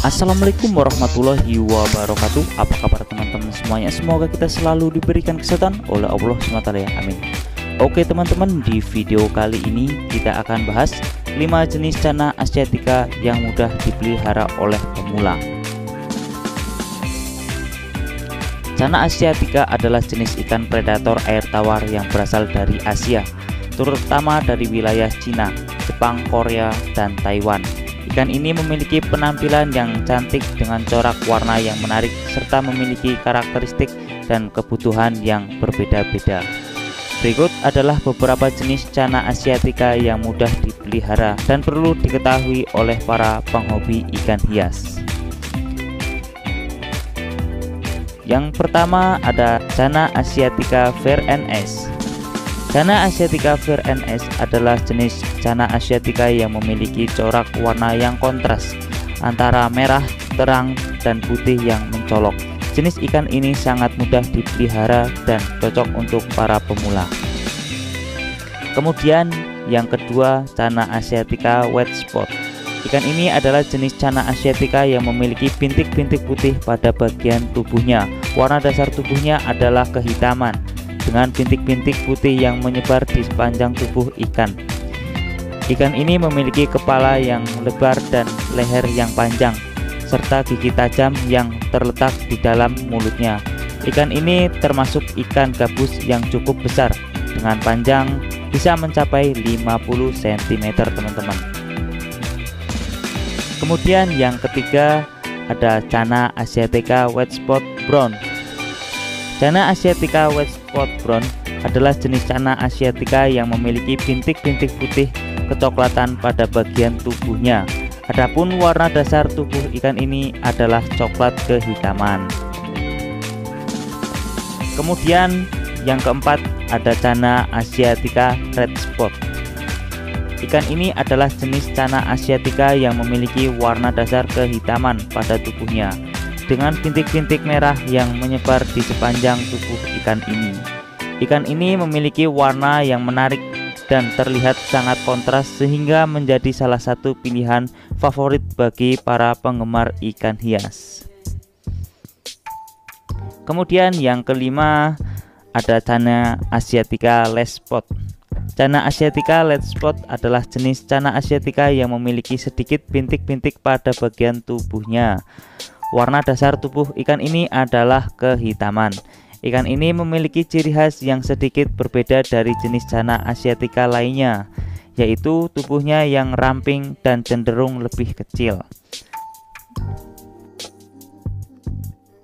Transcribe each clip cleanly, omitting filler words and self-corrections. Assalamualaikum warahmatullahi wabarakatuh. Apa kabar teman-teman semuanya? Semoga kita selalu diberikan kesehatan oleh Allah SWT ya. Amin. Oke teman-teman, di video kali ini kita akan bahas 5 jenis Channa asiatica yang mudah dipelihara oleh pemula. Channa asiatica adalah jenis ikan predator air tawar yang berasal dari Asia, terutama dari wilayah Cina, Jepang, Korea, dan Taiwan. Ikan ini memiliki penampilan yang cantik dengan corak warna yang menarik serta memiliki karakteristik dan kebutuhan yang berbeda-beda. Berikut adalah beberapa jenis Channa asiatica yang mudah dipelihara dan perlu diketahui oleh para penghobi ikan hias. Yang pertama ada Channa asiatica vernes. Channa asiatica vernes adalah jenis Channa asiatica yang memiliki corak warna yang kontras antara merah terang dan putih yang mencolok. Jenis ikan ini sangat mudah dipelihara dan cocok untuk para pemula. Kemudian yang kedua, Channa asiatica white spot. Ikan ini adalah jenis Channa asiatica yang memiliki bintik-bintik putih pada bagian tubuhnya. Warna dasar tubuhnya adalah kehitaman dengan bintik-bintik putih yang menyebar di sepanjang tubuh ikan. Ikan ini memiliki kepala yang lebar dan leher yang panjang, serta gigi tajam yang terletak di dalam mulutnya. Ikan ini termasuk ikan gabus yang cukup besar, dengan panjang bisa mencapai 50 cm teman-teman. Kemudian yang ketiga ada Channa asiatica white spot brown. Channa asiatica white spot brown adalah jenis Channa asiatica yang memiliki bintik-bintik putih kecoklatan pada bagian tubuhnya. Adapun warna dasar tubuh ikan ini adalah coklat kehitaman. Kemudian yang keempat ada Channa asiatica red spot. Ikan ini adalah jenis Channa asiatica yang memiliki warna dasar kehitaman pada tubuhnya, dengan bintik-bintik merah yang menyebar di sepanjang tubuh ikan ini. Ikan ini memiliki warna yang menarik dan terlihat sangat kontras sehingga menjadi salah satu pilihan favorit bagi para penggemar ikan hias. Kemudian yang kelima ada Channa asiatica less spot. Channa asiatica less spot adalah jenis Channa asiatica yang memiliki sedikit bintik-bintik pada bagian tubuhnya. Warna dasar tubuh ikan ini adalah kehitaman. Ikan ini memiliki ciri khas yang sedikit berbeda dari jenis Channa asiatica lainnya, yaitu tubuhnya yang ramping dan cenderung lebih kecil.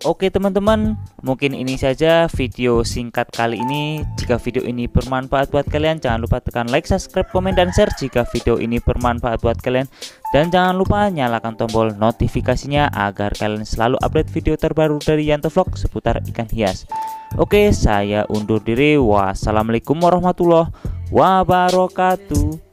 Oke teman-teman, mungkin ini saja video singkat kali ini. Jika video ini bermanfaat buat kalian, jangan lupa tekan like, subscribe, komen, dan share jika video ini bermanfaat buat kalian. Dan jangan lupa nyalakan tombol notifikasinya agar kalian selalu update video terbaru dari Yanto Vlog seputar ikan hias. Oke, saya undur diri. Wassalamualaikum warahmatullahi wabarakatuh.